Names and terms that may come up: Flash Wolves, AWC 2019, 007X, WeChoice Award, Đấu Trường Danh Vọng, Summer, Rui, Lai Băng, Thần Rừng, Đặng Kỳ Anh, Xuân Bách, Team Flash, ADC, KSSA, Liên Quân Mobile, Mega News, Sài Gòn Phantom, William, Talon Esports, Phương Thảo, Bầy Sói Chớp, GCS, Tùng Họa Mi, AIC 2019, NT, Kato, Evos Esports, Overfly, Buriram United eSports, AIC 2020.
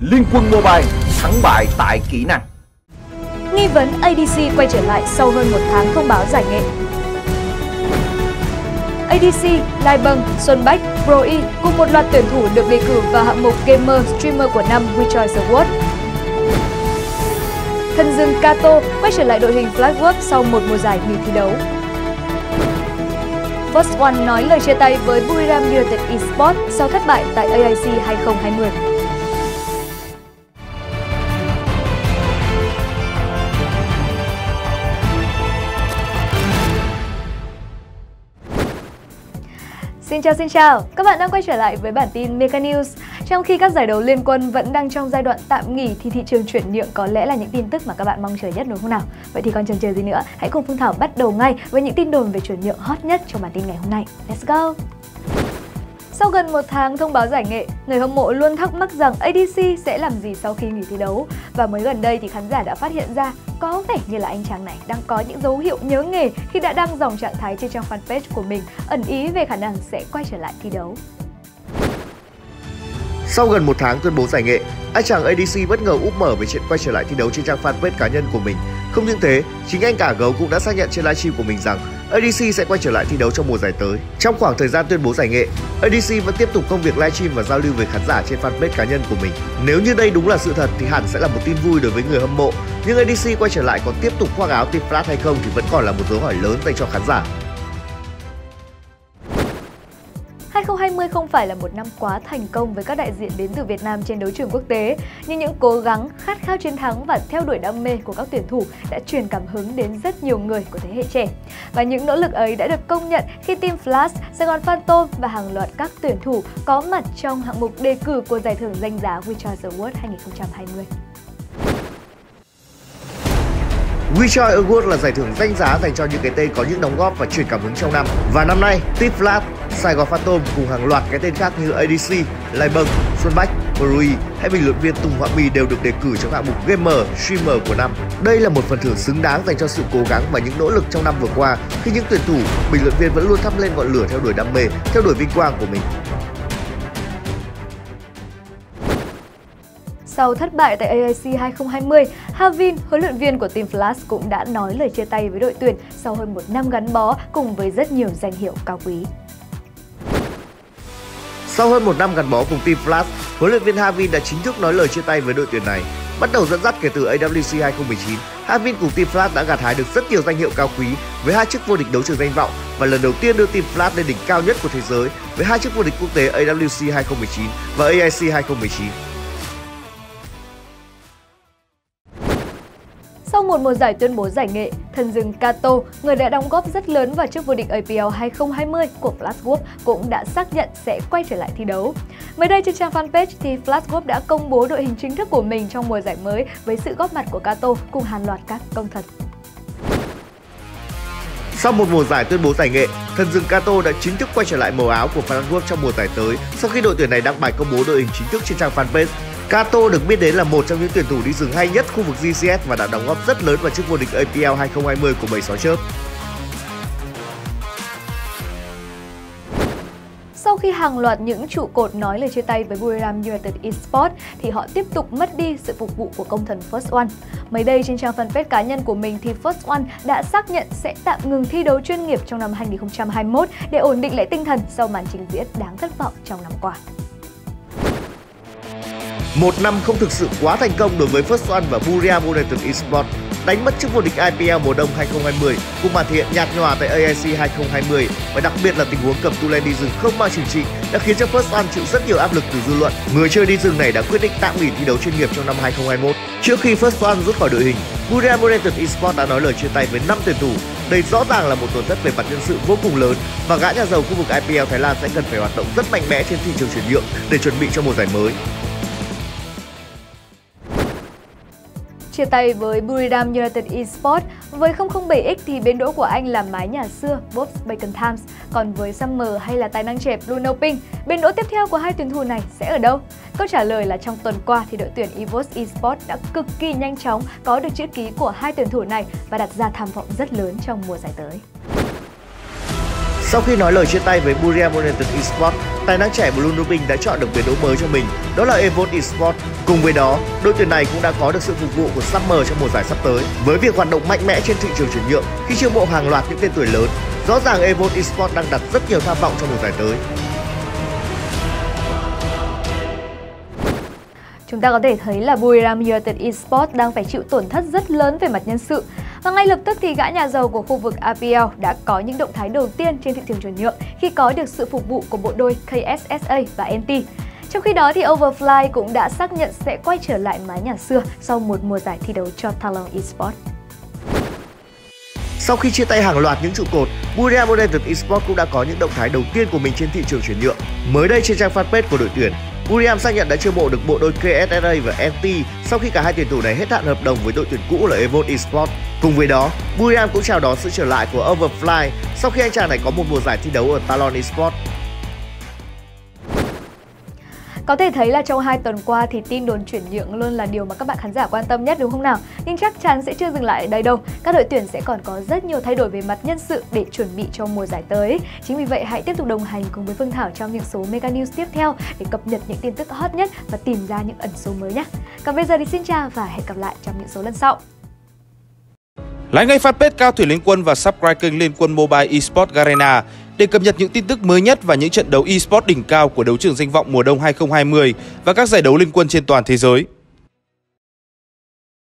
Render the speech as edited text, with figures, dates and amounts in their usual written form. Liên Quân Mobile thắng bại tại kỹ năng. Nghi vấn ADC quay trở lại sau hơn một tháng thông báo giải nghệ. ADC, Lai Băng, Xuân Bách, Broi cùng một loạt tuyển thủ được đề cử vào hạng mục Gamer Streamer của năm WeChoice Award. Thần rừng Kato quay trở lại đội hình Flash Wolves sau một mùa giải nghỉ thi đấu. First One nói lời chia tay với Buriram United eSports sau thất bại tại AIC 2020. Xin chào! Các bạn đang quay trở lại với bản tin Mega News. Trong khi các giải đấu liên quân vẫn đang trong giai đoạn tạm nghỉ thì thị trường chuyển nhượng có lẽ là những tin tức mà các bạn mong chờ nhất đúng không nào? Vậy thì còn chần chờ gì nữa? Hãy cùng Phương Thảo bắt đầu ngay với những tin đồn về chuyển nhượng hot nhất trong bản tin ngày hôm nay. Let's go! Sau gần một tháng thông báo giải nghệ, người hâm mộ luôn thắc mắc rằng ADC sẽ làm gì sau khi nghỉ thi đấu. Và mới gần đây thì khán giả đã phát hiện ra có vẻ như là anh chàng này đang có những dấu hiệu nhớ nghề khi đã đăng dòng trạng thái trên trang fanpage của mình, ẩn ý về khả năng sẽ quay trở lại thi đấu. Sau gần một tháng tuyên bố giải nghệ, anh chàng ADC bất ngờ úp mở về chuyện quay trở lại thi đấu trên trang fanpage cá nhân của mình. Không những thế, chính anh cả gấu cũng đã xác nhận trên livestream của mình rằng ADC sẽ quay trở lại thi đấu trong mùa giải tới. Trong khoảng thời gian tuyên bố giải nghệ, ADC vẫn tiếp tục công việc livestream và giao lưu với khán giả trên fanpage cá nhân của mình. Nếu như đây đúng là sự thật thì hẳn sẽ là một tin vui đối với người hâm mộ. Nhưng ADC quay trở lại có tiếp tục khoác áo Team Flash hay không thì vẫn còn là một dấu hỏi lớn dành cho khán giả. 2020 không phải là một năm quá thành công với các đại diện đến từ Việt Nam trên đấu trường quốc tế, nhưng những cố gắng, khát khao chiến thắng và theo đuổi đam mê của các tuyển thủ đã truyền cảm hứng đến rất nhiều người của thế hệ trẻ. Và những nỗ lực ấy đã được công nhận khi Team Flash, Sài Gòn Phantom và hàng loạt các tuyển thủ có mặt trong hạng mục đề cử của giải thưởng danh giá WeChoice Award 2020. WeChoice Award là giải thưởng danh giá dành cho những cái tên có những đóng góp và truyền cảm hứng trong năm. Và năm nay, Team Flash, Sài Gòn Phantom cùng hàng loạt cái tên khác như ADC, Lai Băng, Xuân Bách, Rui hay bình luận viên Tùng Họa Mi đều được đề cử trong hạng mục Gamer, Streamer của năm. Đây là một phần thưởng xứng đáng dành cho sự cố gắng và những nỗ lực trong năm vừa qua khi những tuyển thủ, bình luận viên vẫn luôn thắp lên ngọn lửa theo đuổi đam mê, theo đuổi vinh quang của mình. Sau thất bại tại AIC 2020, Havin, huấn luyện viên của Team Flash cũng đã nói lời chia tay với đội tuyển sau hơn một năm gắn bó cùng với rất nhiều danh hiệu cao quý. Sau hơn một năm gắn bó cùng Team Flash, huấn luyện viên Havin đã chính thức nói lời chia tay với đội tuyển này. Bắt đầu dẫn dắt kể từ AWC 2019, Havin cùng Team Flash đã gặt hái được rất nhiều danh hiệu cao quý với hai chức vô địch đấu trường danh vọng và lần đầu tiên đưa Team Flash lên đỉnh cao nhất của thế giới với hai chức vô địch quốc tế AWC 2019 và AIC 2019. Sau một mùa giải tuyên bố giải nghệ, thần rừng Kato, người đã đóng góp rất lớn vào chức vô địch APL 2020 của Flash Wolves cũng đã xác nhận sẽ quay trở lại thi đấu. Mới đây trên trang fanpage thì Flash Wolves đã công bố đội hình chính thức của mình trong mùa giải mới với sự góp mặt của Kato cùng hàng loạt các công thần. Sau một mùa giải tuyên bố giải nghệ, thần rừng Kato đã chính thức quay trở lại màu áo của Flash Wolves trong mùa giải tới sau khi đội tuyển này đăng bài công bố đội hình chính thức trên trang fanpage. Kato được biết đến là một trong những tuyển thủ đi rừng hay nhất khu vực GCS và đã đóng góp rất lớn vào chức vô địch APL 2020 của bầy sói chớp. Sau khi hàng loạt những trụ cột nói lời chia tay với Buriram United eSports thì họ tiếp tục mất đi sự phục vụ của công thần First One. Mới đây trên trang fanpage cá nhân của mình thì First One đã xác nhận sẽ tạm ngừng thi đấu chuyên nghiệp trong năm 2021 để ổn định lại tinh thần sau màn trình diễn đáng thất vọng trong năm qua. Một năm không thực sự quá thành công đối với First One và Buriram United eSports, đánh mất chức vô địch IPL mùa đông 2020 cùng màn thể hiện nhạt nhòa tại AIC 2020 và đặc biệt là tình huống cầm tu len đi rừng không mang trừng trị đã khiến cho First One chịu rất nhiều áp lực từ dư luận. Người chơi đi rừng này đã quyết định tạm nghỉ thi đấu chuyên nghiệp trong năm 2021. Trước khi First One rút khỏi đội hình, Buriram United eSports đã nói lời chia tay với 5 tuyển thủ. Đây rõ ràng là một tổn thất về mặt nhân sự vô cùng lớn và gã nhà giàu khu vực IPL Thái Lan sẽ cần phải hoạt động rất mạnh mẽ trên thị trường chuyển nhượng để chuẩn bị cho mùa giải mới. Chia tay với Buriram United eSports, với 007X thì bến đỗ của anh là mái nhà xưa Wolves Bacon Times, còn với Summer hay là tài năng trẻ Blue Ruby, bến đỗ tiếp theo của hai tuyển thủ này sẽ ở đâu? Câu trả lời là trong tuần qua thì đội tuyển Evos eSports đã cực kỳ nhanh chóng có được chữ ký của hai tuyển thủ này và đặt ra tham vọng rất lớn trong mùa giải tới. Sau khi nói lời chia tay với Buriram United eSports, tài năng trẻ Blue Ruby đã chọn được bến đỗ mới cho mình, đó là Evos Esports. Cùng với đó, đội tuyển này cũng đã có được sự phục vụ của Summer trong mùa giải sắp tới. Với việc hoạt động mạnh mẽ trên thị trường chuyển nhượng khi chiêu mộ hàng loạt những tên tuổi lớn, rõ ràng Evos Esports đang đặt rất nhiều tham vọng trong mùa giải tới. Chúng ta có thể thấy là Buriram United eSports đang phải chịu tổn thất rất lớn về mặt nhân sự. Và ngay lập tức thì gã nhà giàu của khu vực APL đã có những động thái đầu tiên trên thị trường chuyển nhượng khi có được sự phục vụ của bộ đôi KSSA và NT. Trong khi đó thì Overfly cũng đã xác nhận sẽ quay trở lại mái nhà xưa sau một mùa giải thi đấu cho Talon Esports. Sau khi chia tay hàng loạt những trụ cột, Buriram United eSports cũng đã có những động thái đầu tiên của mình trên thị trường chuyển nhượng. Mới đây trên trang fanpage của đội tuyển, William xác nhận đã chiêu mộ được bộ đôi KSSA và NT sau khi cả hai tuyển thủ này hết hạn hợp đồng với đội tuyển cũ là Evos Esports. Cùng với đó, William cũng chào đón sự trở lại của Overfly sau khi anh chàng này có một mùa giải thi đấu ở Talon Esports. Có thể thấy là trong 2 tuần qua thì tin đồn chuyển nhượng luôn là điều mà các bạn khán giả quan tâm nhất đúng không nào? Nhưng chắc chắn sẽ chưa dừng lại ở đây đâu. Các đội tuyển sẽ còn có rất nhiều thay đổi về mặt nhân sự để chuẩn bị cho mùa giải tới. Chính vì vậy hãy tiếp tục đồng hành cùng với Phương Thảo trong những số Mega News tiếp theo để cập nhật những tin tức hot nhất và tìm ra những ẩn số mới nhé. Còn bây giờ thì xin chào và hẹn gặp lại trong những số lần sau. Like ngay fanpage Cao Thủy Liên Quân và subscribe kênh Liên Quân Mobile eSports Arena để cập nhật những tin tức mới nhất và những trận đấu eSports đỉnh cao của đấu trường danh vọng mùa đông 2020 và các giải đấu Liên Quân trên toàn thế giới.